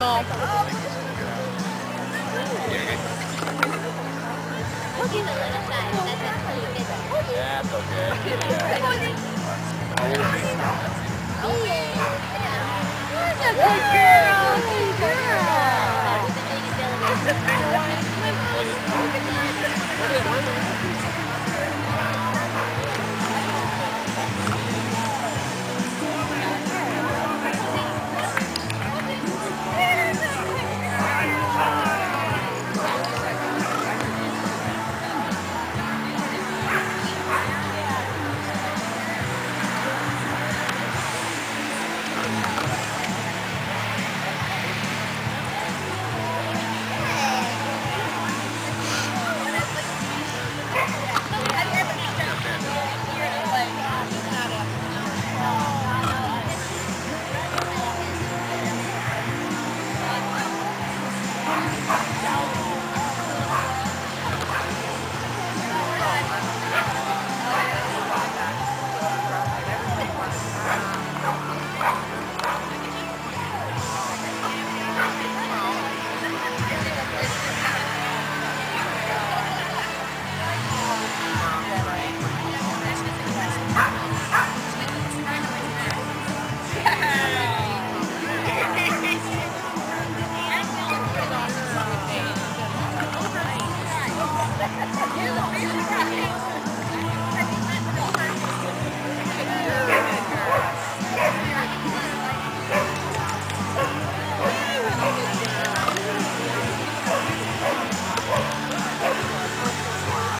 That's okay. Yeah.